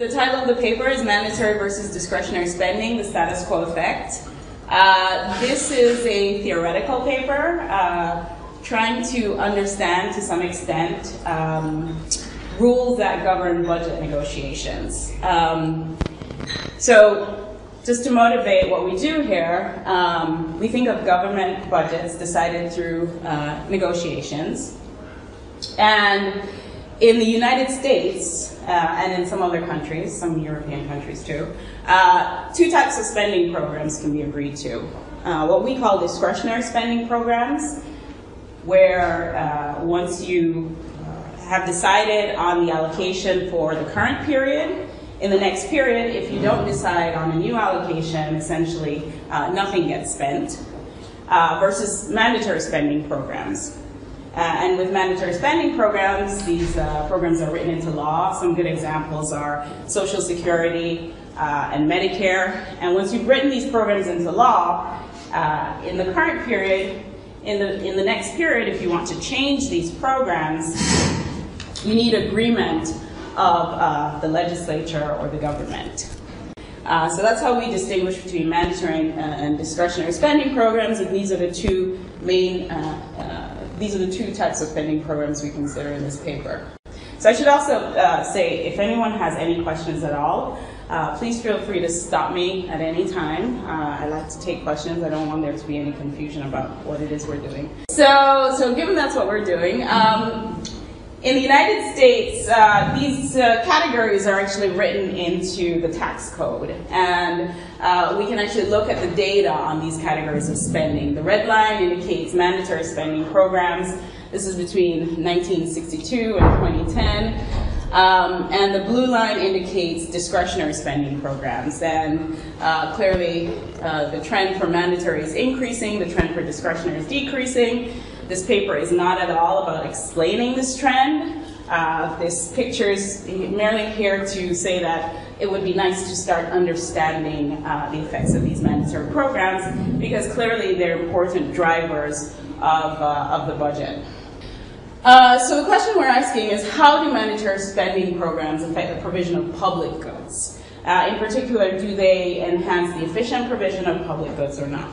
The title of the paper is Mandatory versus Discretionary Spending, the Status Quo Effect. This is a theoretical paper trying to understand, to some extent, rules that govern budget negotiations. So just to motivate what we do here, we think of government budgets decided through negotiations. And in the United States, and in some other countries, some European countries too, two types of spending programs can be agreed to. What we call discretionary spending programs, where once you have decided on the allocation for the current period, in the next period, if you don't decide on a new allocation, essentially nothing gets spent, versus mandatory spending programs. And with mandatory spending programs, these programs are written into law. Some good examples are Social Security and Medicare. And once you've written these programs into law, in the current period, in the next period, if you want to change these programs, you need agreement of the legislature or the government. So that's how we distinguish between mandatory and discretionary spending programs, and these are the two main these are the two types of spending programs we consider in this paper. So I should also say, if anyone has any questions at all, please feel free to stop me at any time. I like to take questions. I don't want there to be any confusion about what it is we're doing. So given that's what we're doing, in the United States, these categories are actually written into the tax code, and we can actually look at the data on these categories of spending. The red line indicates mandatory spending programs. This is between 1962 and 2010, and the blue line indicates discretionary spending programs. And clearly, the trend for mandatory is increasing, the trend for discretionary is decreasing. This paper is not at all about explaining this trend. This picture is merely here to say that it would be nice to start understanding the effects of these mandatory programs, because clearly they're important drivers of the budget. So the question we're asking is, how do mandatory spending programs affect the provision of public goods? In particular, do they enhance the efficient provision of public goods or not?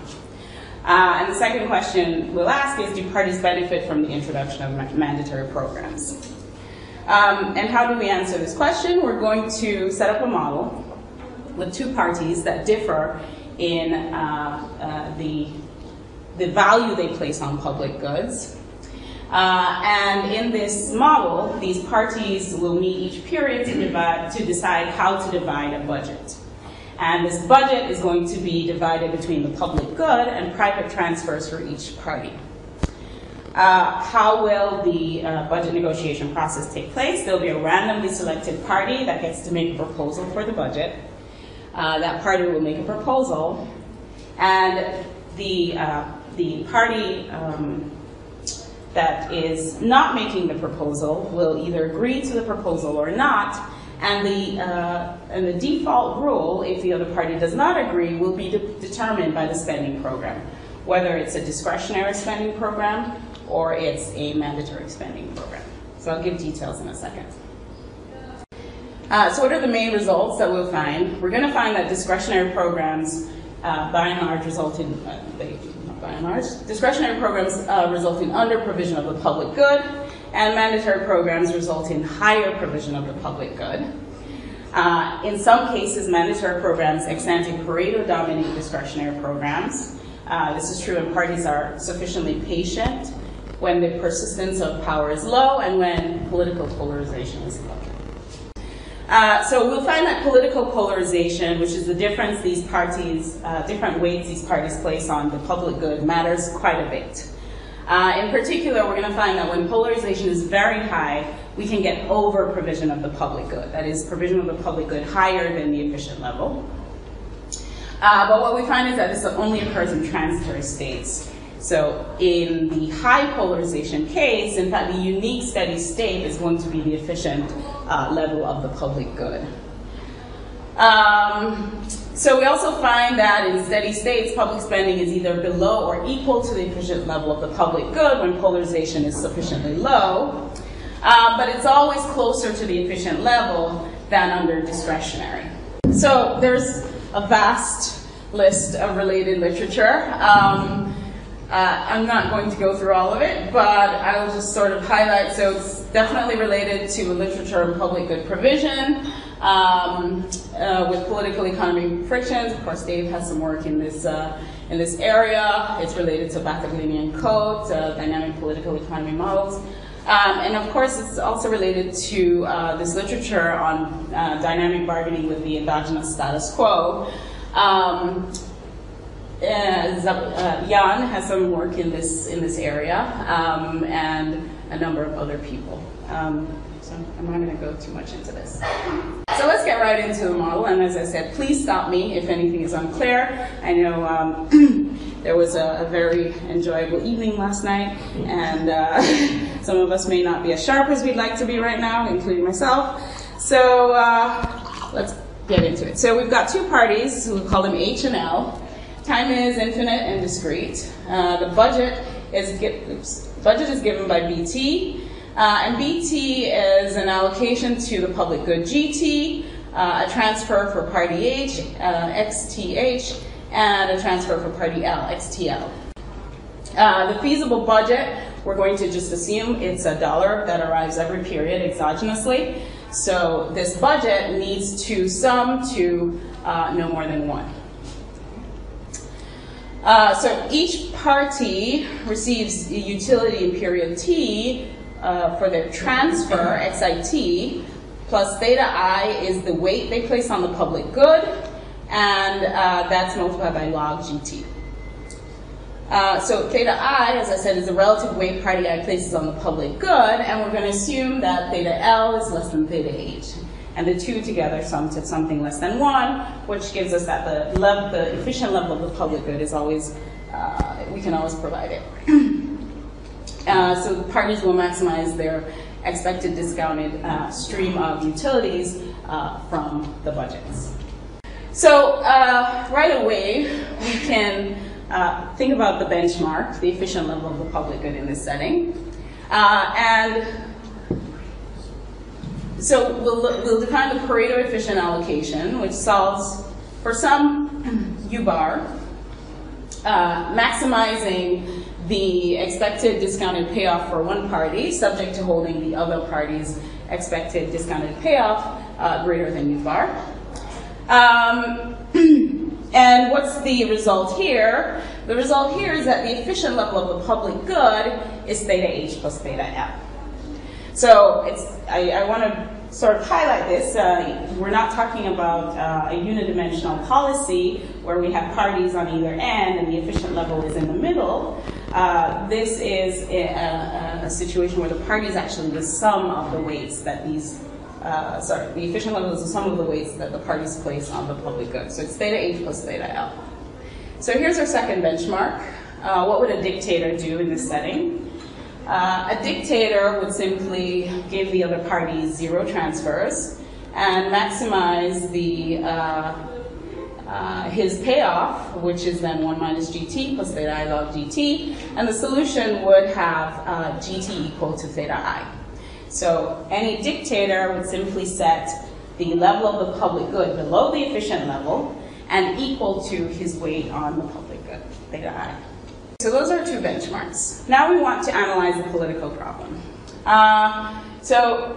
And the second question we'll ask is, do parties benefit from the introduction of mandatory programs? And how do we answer this question? We're going to set up a model with two parties that differ in the value they place on public goods. And in this model, these parties will meet each period to decide how to divide a budget. And this budget is going to be divided between the public good and private transfers for each party. How will the budget negotiation process take place? There'll be a randomly selected party that gets to make a proposal for the budget. That party will make a proposal, and the party that is not making the proposal will either agree to the proposal or not. And the default rule, if the other party does not agree, will be determined by the spending program, whether it's a discretionary spending program or it's a mandatory spending program. So I'll give details in a second. So what are the main results that we'll find? We're going to find that discretionary programs, by and large, result in result in under provision of the public good, and mandatory programs result in higher provision of the public good. In some cases, mandatory programs ex ante Pareto dominate discretionary programs. This is true when parties are sufficiently patient, when the persistence of power is low, and when political polarization is low. So we'll find that political polarization, which is the difference these parties, different weights these parties place on the public good, matters quite a bit. In particular, we're going to find that when polarization is very high, we can get over provision of the public good. That is, provision of the public good higher than the efficient level. But what we find is that this only occurs in transitory states. So in the high polarization case, in fact, the unique steady state is going to be the efficient level of the public good. So we also find that in steady states, public spending is either below or equal to the efficient level of the public good when polarization is sufficiently low, but it's always closer to the efficient level than under discretionary. So there's a vast list of related literature. I'm not going to go through all of it, but I will just sort of highlight. So it's definitely related to literature and public good provision with political economy frictions. Of course, Dave has some work in this area. It's related to Bataclinian codes, dynamic political economy models. And of course, it's also related to this literature on dynamic bargaining with the endogenous status quo. Jan has some work in this area, and a number of other people. So I'm not going to go too much into this. So let's get right into the model. And as I said, please stop me if anything is unclear. I know there was a very enjoyable evening last night, and some of us may not be as sharp as we'd like to be right now, including myself. So let's get into it. So we've got two parties, we'll call them H and L. Time is infinite and discrete. The budget is given by BT. And BT is an allocation to the public good GT, a transfer for party H, XTH, and a transfer for party L, XTL. The feasible budget, we're going to just assume it's a dollar that arrives every period exogenously. So this budget needs to sum to no more than one. So each party receives a utility in period T for their transfer, XIT, plus theta I is the weight they place on the public good, and that's multiplied by log GT. So theta I, as I said, is the relative weight party I places on the public good, and we're going to assume that theta L is less than theta H. And the two together sum to something less than one, which gives us that the efficient level of the public good is always, we can always provide it. So the parties will maximize their expected discounted stream of utilities from the budgets. So right away, we can think about the benchmark, the efficient level of the public good in this setting. And so we'll define the Pareto efficient allocation, which solves for some U bar, maximizing the expected discounted payoff for one party, subject to holding the other party's expected discounted payoff greater than U bar. And what's the result here? The result here is that the efficient level of the public good is theta H plus theta L. So it's, I want to sort of highlight this. We're not talking about a unidimensional policy where we have parties on either end and the efficient level is in the middle. This is a situation where the party is actually the sum of the weights that these, the efficient level is the sum of the weights that the parties place on the public good. So it's theta H plus theta L. So here's our second benchmark. What would a dictator do in this setting? A dictator would simply give the other party zero transfers and maximize the, his payoff, which is then 1 minus GT plus theta I log GT, and the solution would have GT equal to theta I. So any dictator would simply set the level of the public good below the efficient level and equal to his weight on the public good, theta I. So those are two benchmarks. Now we want to analyze the political problem. So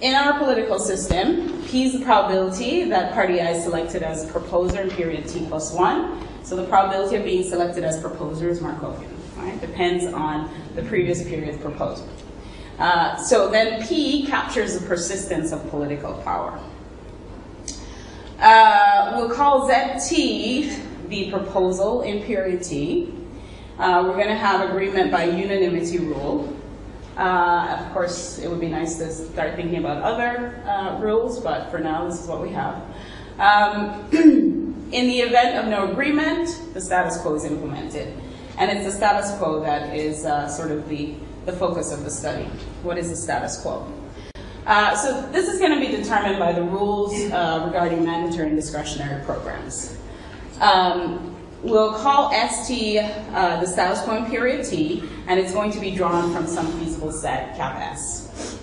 in our political system, P is the probability that party I is selected as proposer in period T plus 1. So the probability of being selected as proposer is Markovian. Right? Depends on the previous period's proposal. So then P captures the persistence of political power. We'll call ZT the proposal in period T. We're going to have agreement by unanimity rule. Of course, it would be nice to start thinking about other rules, but for now, this is what we have. In the event of no agreement, the status quo is implemented. And it's the status quo that is sort of the focus of the study. What is the status quo? So this is going to be determined by the rules regarding mandatory and discretionary programs. We'll call ST the status quo in period T, and it's going to be drawn from some feasible set, cap S.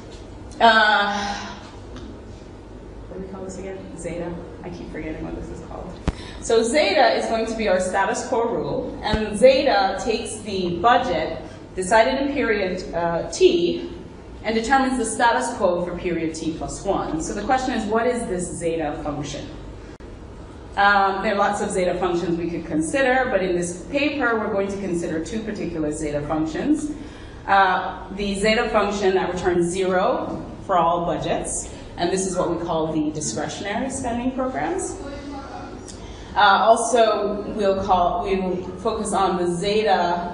call this again? Zeta. I keep forgetting what this is called. So zeta is going to be our status quo rule, and zeta takes the budget decided in period t and determines the status quo for period t plus 1. So the question is, what is this zeta function? There are lots of zeta functions we could consider, but in this paper we're going to consider two particular zeta functions. The zeta function that returns 0 for all budgets, and this is what we call the discretionary spending programs. Also, we will focus on the zeta,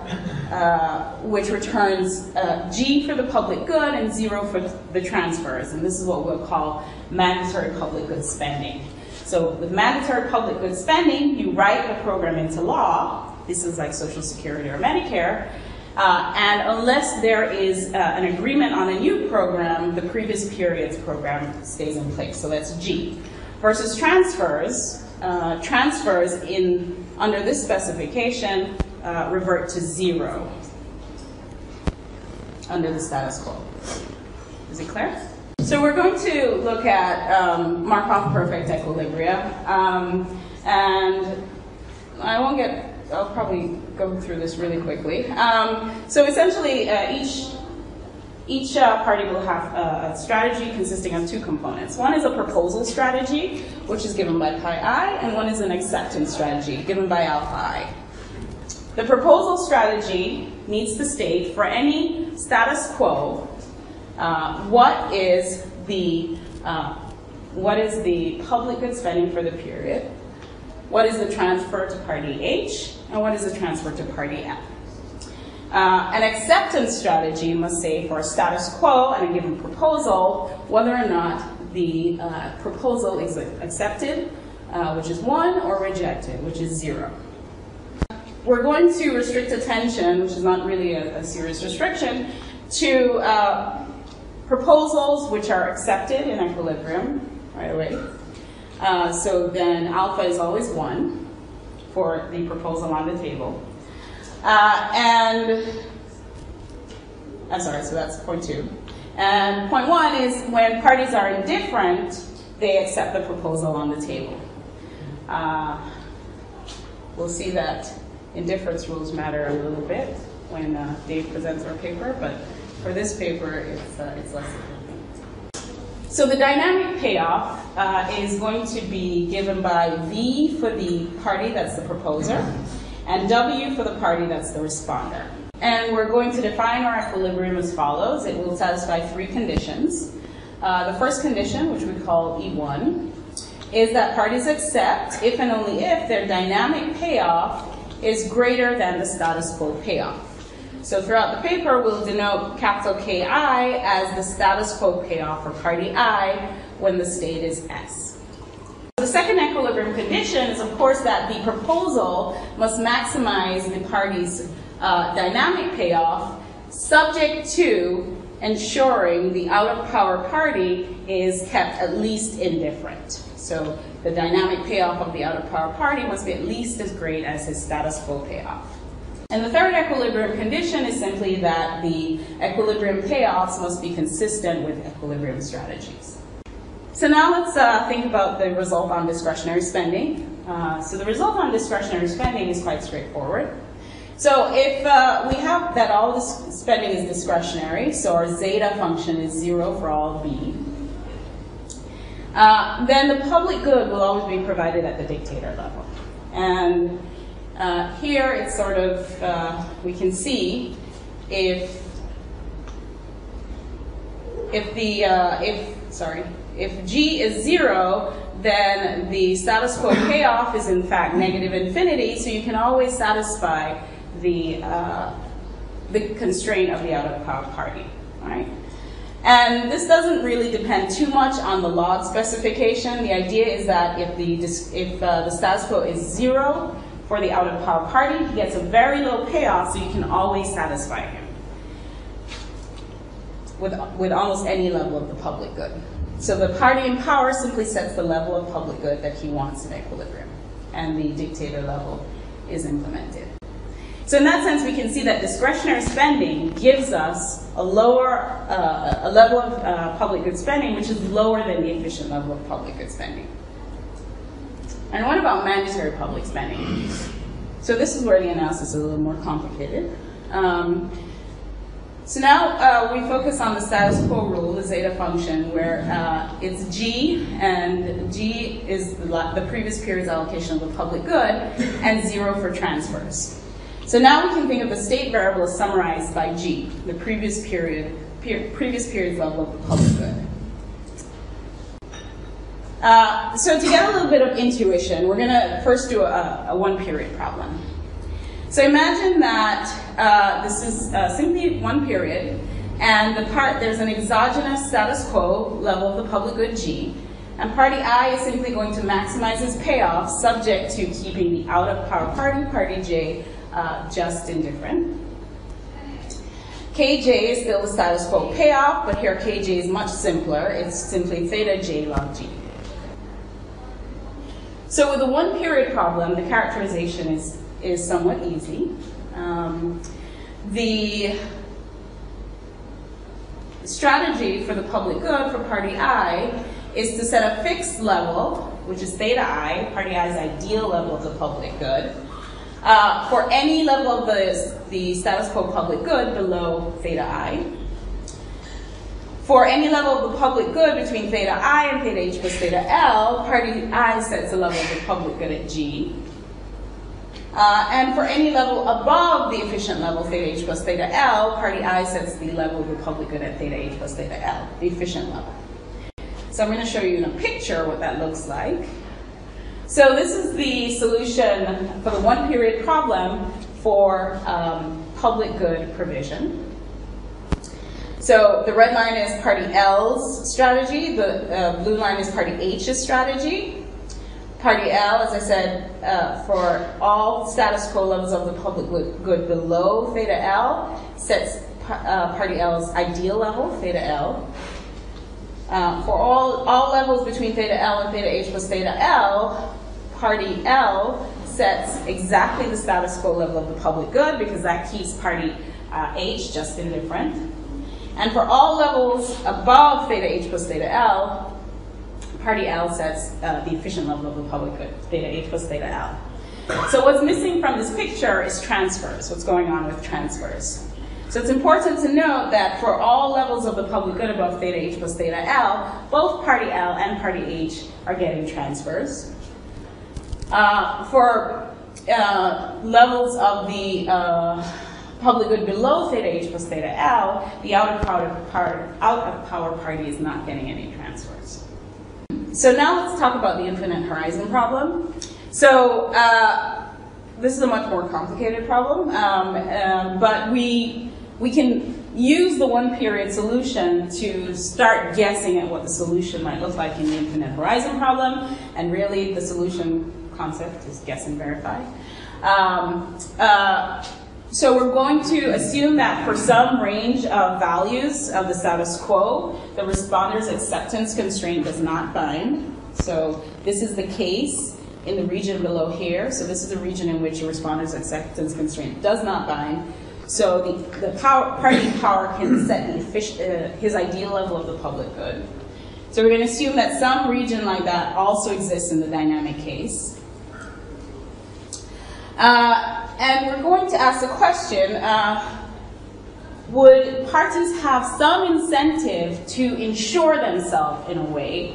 which returns G for the public good and 0 for the transfers, and this is what we'll call mandatory public good spending. So with mandatory public good spending, you write the program into law. This is like Social Security or Medicare. And unless there is an agreement on a new program, the previous period's program stays in place. So that's G. Versus transfers, under this specification revert to 0 under the status quo. Is it clear? So we're going to look at Markov perfect equilibria, and I won't get. I'll probably go through this really quickly. So essentially, each party will have a strategy consisting of two components. One is a proposal strategy, which is given by pi I, and one is an acceptance strategy, given by alpha I. The proposal strategy needs to state for any status quo what is the public good spending for the period, what is the transfer to party H, and what is the transfer to party F. An acceptance strategy must say for a status quo and a given proposal whether or not the proposal is accepted, which is 1, or rejected, which is 0. We're going to restrict attention, which is not really a serious restriction, to proposals which are accepted in equilibrium right away. So then alpha is always 1 for the proposal on the table. So that's point 2. And point 1 is when parties are indifferent, they accept the proposal on the table. We'll see that indifference rules matter a little bit when Dave presents our paper, but for this paper, it's less important. So the dynamic payoff is going to be given by V for the party that's the proposer, and W for the party that's the responder. And we're going to define our equilibrium as follows. It will satisfy 3 conditions. The first condition, which we call E1, is that parties accept if and only if their dynamic payoff is greater than the status quo payoff. So throughout the paper, we'll denote capital KI as the status quo payoff for party I when the state is S. The second equilibrium condition is, of course, that the proposal must maximize the party's dynamic payoff, subject to ensuring the outer power party is kept at least indifferent. So the dynamic payoff of the outer power party must be at least as great as his status quo payoff. And the third equilibrium condition is simply that the equilibrium payoffs must be consistent with equilibrium strategies. So now let's think about the result on discretionary spending. So the result on discretionary spending is quite straightforward. So if we have that all this spending is discretionary, so our zeta function is 0 for all B, then the public good will always be provided at the dictator level. And here it's sort of, we can see if G is 0, then the status quo payoff is in fact negative infinity, so you can always satisfy the constraint of the outer power party, right? And this doesn't really depend too much on the log specification. The idea is that if the status quo is 0, for the outer power party, he gets a very low payoff, so you can always satisfy him with almost any level of the public good. So the party in power simply sets the level of public good that he wants in equilibrium, and the dictator level is implemented. So in that sense, we can see that discretionary spending gives us a level of public good spending, which is lower than the efficient level of public good spending. And what about mandatory public spending? So this is where the analysis is a little more complicated. So now we focus on the status quo rule, the zeta function, where it's G, and G is the previous period's allocation of the public good, and 0 for transfers. So now we can think of the state variable as summarized by G, the previous period, previous period's level of the public good. So to get a little bit of intuition, we're going to first do a one-period problem. So imagine that this is simply one period, and there's an exogenous status quo level of the public good G, and party I is simply going to maximize its payoff subject to keeping the out-of-power party J, just indifferent. Kj is still the status quo payoff, but here Kj is much simpler. It's simply theta J log G. So with the one-period problem, the characterization is somewhat easy. The strategy for the public good for party I is to set a fixed level, which is theta I, party I's ideal level of the public good, for any level of the status quo public good below theta I. For any level of the public good between theta I and theta H plus theta L, party I sets a level of the public good at G. And for any level above the efficient level, theta H plus theta L, party I sets the level of the public good at theta H plus theta L, the efficient level. So I'm going to show you in a picture what that looks like. So this is the solution for the one-period problem for public good provision. So the red line is party L's strategy, the blue line is party H's strategy. Party L, as I said, for all status quo levels of the public good below theta L, sets party L's ideal level, theta L. For all levels between theta L and theta H plus theta L, party L sets exactly the status quo level of the public good because that keeps party H just indifferent. And for all levels above theta H plus theta L, party L sets the efficient level of the public good, theta H plus theta L. So what's missing from this picture is transfers, what's going on with transfers. So it's important to note that for all levels of the public good above theta H plus theta L, both party L and party H are getting transfers. For levels of the public good below theta H plus theta L, the out-of-power party is not getting any transfers. So now let's talk about the infinite horizon problem. So this is a much more complicated problem, but we can use the one-period solution to start guessing at what the solution might look like in the infinite horizon problem, and really the solution concept is guess and verify. So we're going to assume that for some range of values of the status quo, the responder's acceptance constraint does not bind. So this is the case in the region below here. So this is the region in which the responder's acceptance constraint does not bind. So the party power can set his ideal level of the public good. So we're going to assume that some region like that also exists in the dynamic case. And we're going to ask the question, would parties have some incentive to insure themselves in a way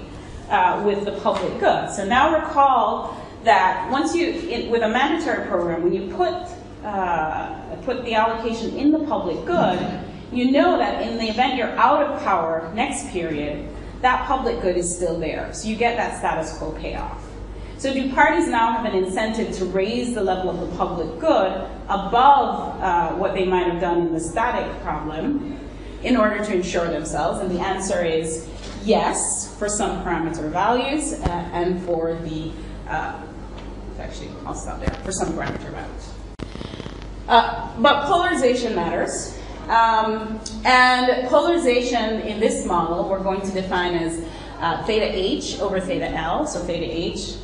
with the public good? So now recall that once you, with a mandatory program, when you put the allocation in the public good, you know that in the event you're out of power next period, that public good is still there. So you get that status quo payoff. So do parties now have an incentive to raise the level of the public good above what they might have done in the static problem in order to insure themselves? And the answer is yes for some parameter values and for the, actually I'll stop there, for some parameter values. But polarization matters. And polarization in this model we're going to define as theta H over theta L, so theta H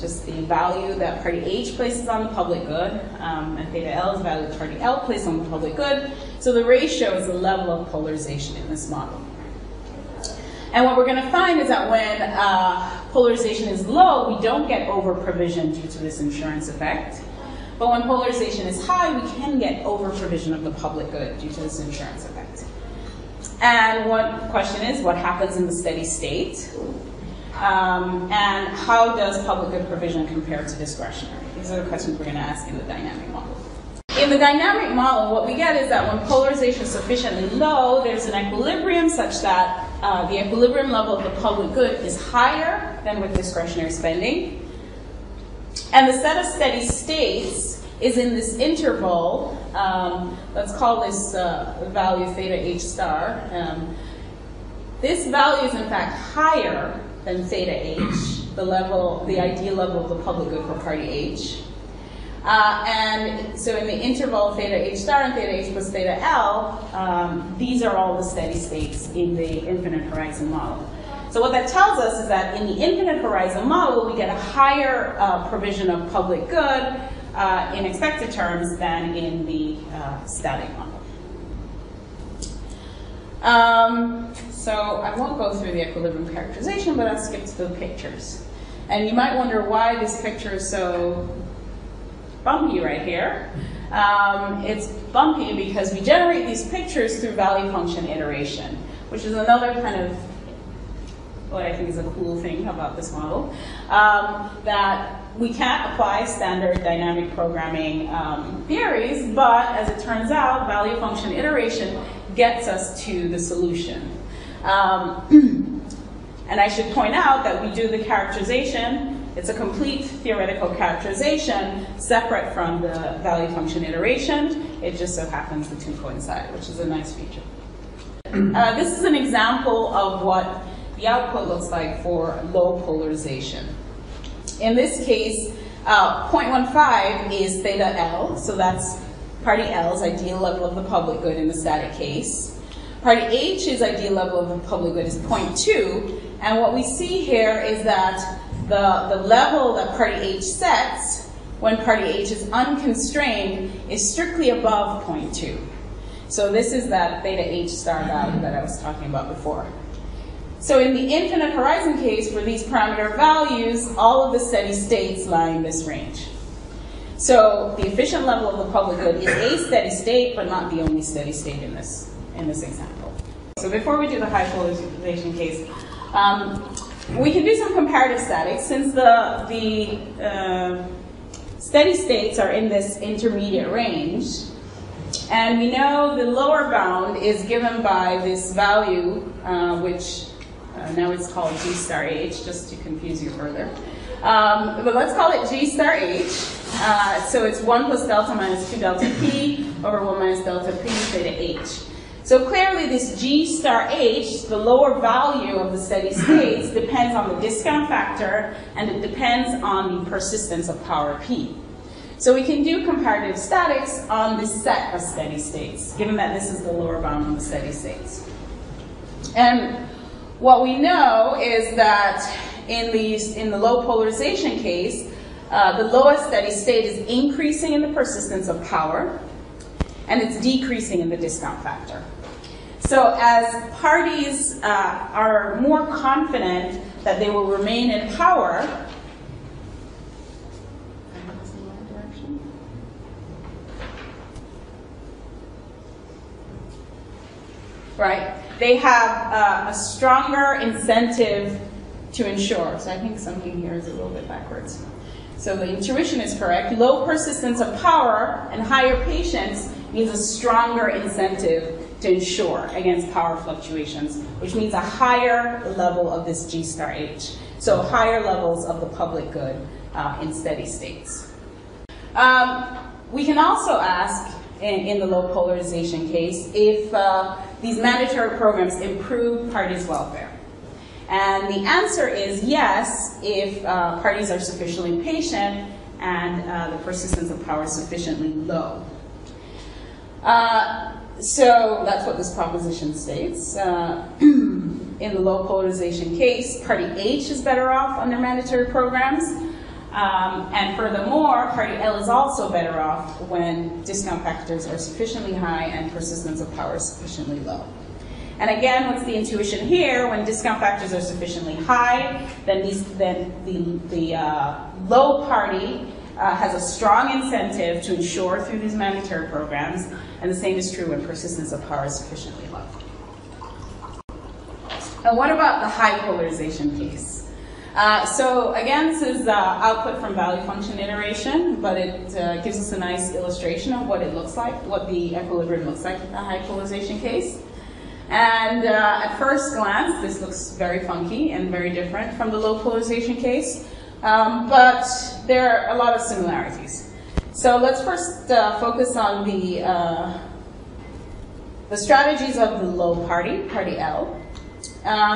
just the value that party H places on the public good, and theta L is the value that party L places on the public good. So the ratio is the level of polarization in this model. And what we're going to find is that when polarization is low, we don't get over-provision due to this insurance effect. But when polarization is high, we can get over-provision of the public good due to this insurance effect. And one question is, what happens in the steady state? And how does public good provision compare to discretionary? These are the questions we're going to ask in the dynamic model. In the dynamic model, what we get is that when polarization is sufficiently low, there's an equilibrium such that the equilibrium level of the public good is higher than with discretionary spending. And the set of steady states is in this interval. Let's call this value theta H star. This value is in fact higher than theta H, the ideal level of the public good for party H. And so in the interval theta H star and theta H plus theta L, these are all the steady states in the infinite horizon model. So what that tells us is that in the infinite horizon model, we get a higher provision of public good in expected terms than in the static model. So I won't go through the equilibrium characterization, but I'll skip to the pictures. And you might wonder why this picture is so bumpy right here. It's bumpy because we generate these pictures through value function iteration, which is another kind of what I think is a cool thing about this model, that we can't apply standard dynamic programming theories, but as it turns out, value function iteration gets us to the solution. And I should point out that we do the characterization. It's a complete theoretical characterization separate from the value function iteration. It just so happens the two coincide, which is a nice feature. This is an example of what the output looks like for low polarization. In this case, 0.15 is theta L, so that's party L's ideal level of the public good in the static case. Party H's ideal level of the public good is 0.2, and what we see here is that the level that party H sets when party H is unconstrained is strictly above 0.2. So this is that theta H star value that I was talking about before. So in the infinite horizon case, for these parameter values, all of the steady states lie in this range. So the efficient level of the public good is a steady state, but not the only steady state in this example. So before we do the high polarization case, we can do some comparative statics, since the steady states are in this intermediate range. And we know the lower bound is given by this value, which now it's called G star H, just to confuse you further. But let's call it G star H. So it's 1 plus delta minus 2 delta P over 1 minus delta P theta H. So clearly this G star H, the lower value of the steady states, depends on the discount factor, and it depends on the persistence of power P. So we can do comparative statics on this set of steady states, given that this is the lower bound of the steady states. And what we know is that in the low polarization case, the lowest steady state is increasing in the persistence of power, and it's decreasing in the discount factor. So as parties are more confident that they will remain in power, right? They have a stronger incentive to insure. So I think something here is a little bit backwards. So the intuition is correct. Low persistence of power and higher patience means a stronger incentive to insure against power fluctuations, which means a higher level of this G star H. So higher levels of the public good in steady states. We can also ask, in the low polarization case, if these mandatory programs improve parties' welfare. And the answer is yes, if parties are sufficiently patient and the persistence of power is sufficiently low. So that's what this proposition states. In the low polarization case, party H is better off under mandatory programs. And furthermore, party L is also better off when discount factors are sufficiently high and persistence of power is sufficiently low. And again, what's the intuition here? When discount factors are sufficiently high, then the low party has a strong incentive to insure through these mandatory programs, and the same is true when persistence of power is sufficiently low. Now, what about the high polarization case? So again, this is output from value function iteration, but it gives us a nice illustration of what it looks like, what the equilibrium looks like in the high polarization case. And at first glance, this looks very funky and very different from the low polarization case, but there are a lot of similarities. So let's first focus on the strategies of the low party, party L.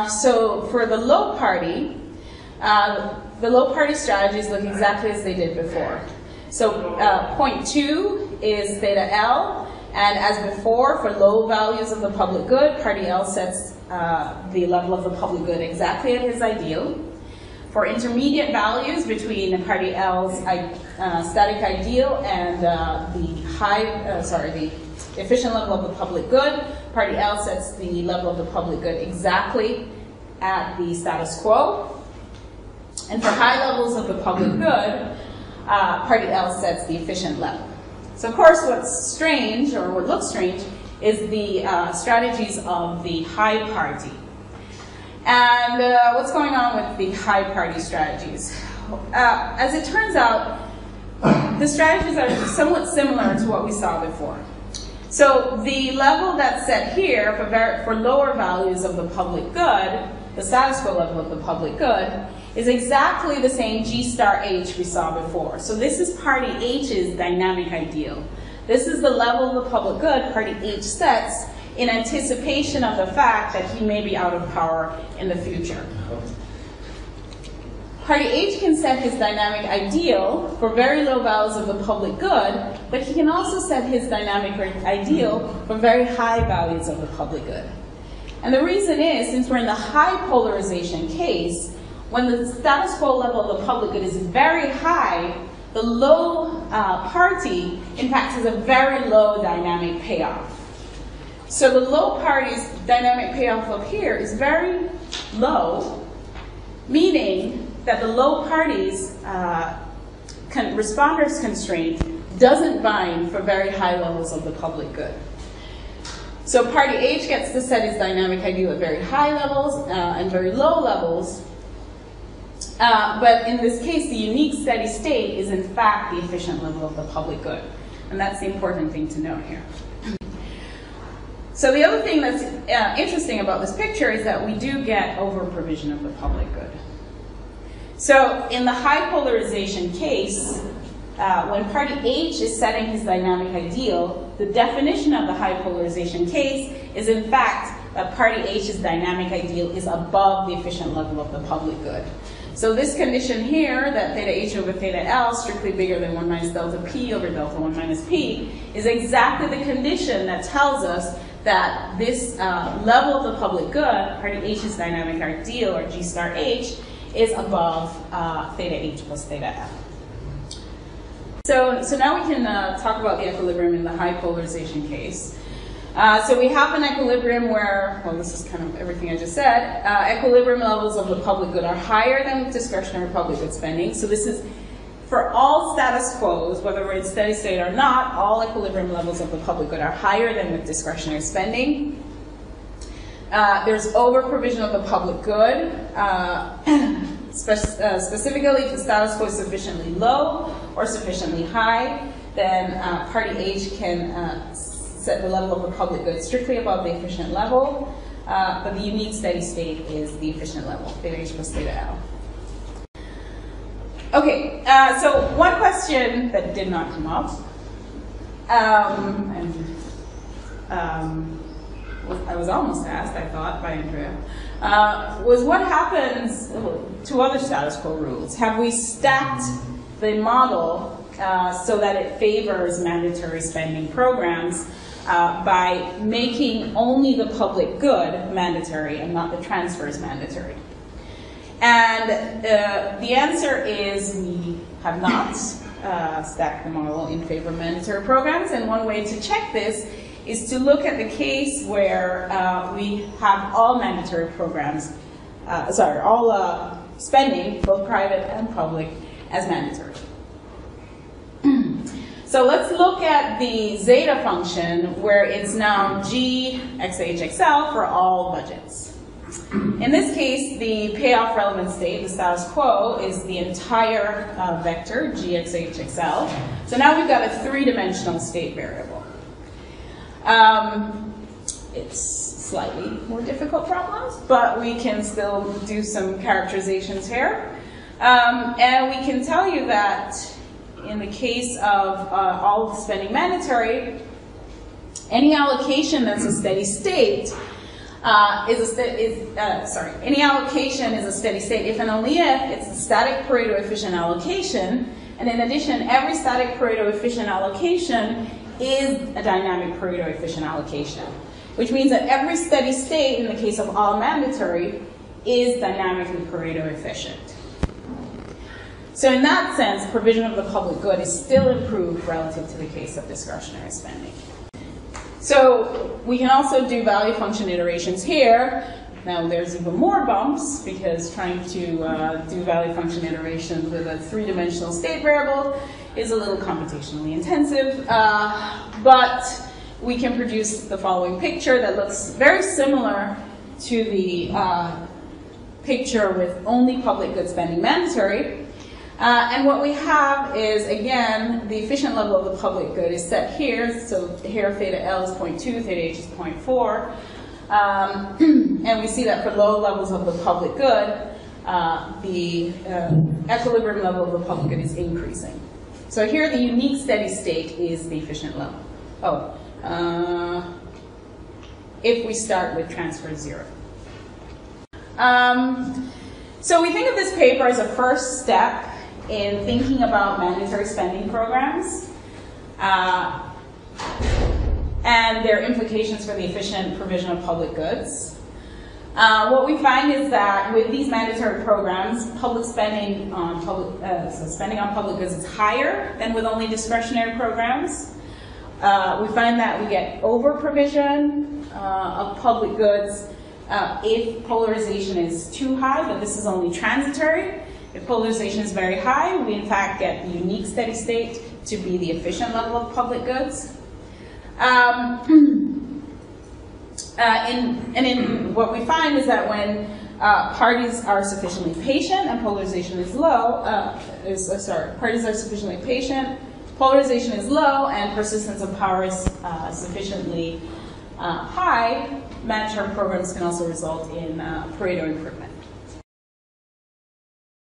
So for the low party strategies look exactly as they did before. So point 2 is theta L. And as before, for low values of the public good, party L sets the level of the public good exactly at his ideal. For intermediate values between party L's static ideal and the efficient level of the public good, party L sets the level of the public good exactly at the status quo. And for high levels of the public good, party L sets the efficient level. So of course, what's strange, or what looks strange, is the strategies of the high party. And what's going on with the high party strategies? As it turns out, the strategies are somewhat similar to what we saw before. So the level that's set here for lower values of the public good, the status quo level of the public good, is exactly the same G star H we saw before. So this is party H's dynamic ideal. This is the level of the public good party H sets in anticipation of the fact that he may be out of power in the future. Party H can set his dynamic ideal for very low values of the public good, but he can also set his dynamic ideal for very high values of the public good. And the reason is, since we're in the high polarization case, when the status quo level of the public good is very high, the low party, in fact, has a very low dynamic payoff. So the low party's dynamic payoff up here is very low, meaning that the low party's responders constraint doesn't bind for very high levels of the public good. So party H gets to set his dynamic ideal at very high levels and very low levels. But in this case, the unique steady state is in fact the efficient level of the public good. And that's the important thing to note here. So the other thing that's interesting about this picture is that we do get over-provision of the public good. So in the high polarization case, when party H is setting his dynamic ideal, the definition of the high polarization case is in fact that party H's dynamic ideal is above the efficient level of the public good. So this condition here, that theta H over theta L, strictly bigger than 1 minus delta P over delta 1 minus P, is exactly the condition that tells us that this level of the public good, party H's dynamic ideal, or G star H, is above theta H plus theta L. So now we can talk about the equilibrium in the high polarization case. So we have an equilibrium where, well, this is kind of everything I just said, equilibrium levels of the public good are higher than with discretionary public good spending. So this is for all status quos, whether we're in steady state or not, all equilibrium levels of the public good are higher than with discretionary spending. There's over-provision of the public good, specifically if the status quo is sufficiently low or sufficiently high, then party H can set the level of the public good strictly above the efficient level, but the unique steady state is the efficient level, theta H plus theta L. Okay, so one question that did not come up, I was almost asked, I thought, by Andrea, was what happens to other status quo rules? Have we stacked the model so that it favors mandatory spending programs by making only the public good mandatory and not the transfers mandatory? And the answer is we have not stacked the model in favor of mandatory programs. And one way to check this is to look at the case where we have all mandatory programs, all spending, both private and public, as mandatory. So let's look at the zeta function where it's now G XHXL for all budgets. In this case, the payoff relevant state, the status quo, is the entire vector, GXHXL. So now we've got a three-dimensional state variable. It's slightly more difficult problems, but we can still do some characterizations here. And we can tell you that in the case of all spending mandatory, any allocation that's a steady state any allocation is a steady state if and only if it's a static Pareto efficient allocation, and in addition, every static Pareto efficient allocation is a dynamic Pareto efficient allocation, which means that every steady state in the case of all mandatory is dynamically Pareto efficient. So in that sense, provision of the public good is still improved relative to the case of discretionary spending. So we can also do value function iterations here. Now there's even more bumps because trying to do value function iterations with a three-dimensional state variable is a little computationally intensive, but we can produce the following picture that looks very similar to the picture with only public good spending mandatory. And what we have is, again, the efficient level of the public good is set here. So here theta L is 0.2, theta H is 0.4. And we see that for low levels of the public good, the equilibrium level of the public good is increasing. So here the unique steady state is the efficient level. If we start with transfer zero. So we think of this paper as a first step in thinking about mandatory spending programs and their implications for the efficient provision of public goods. What we find is that with these mandatory programs, spending on public goods is higher than with only discretionary programs. We find that we get over-provision of public goods if polarization is too high, but this is only transitory. If polarization is very high, we in fact get the unique steady state to be the efficient level of public goods. What we find is that when parties are sufficiently patient and polarization is low, polarization is low and persistence of power is sufficiently high, mandatory programs can also result in Pareto improvement.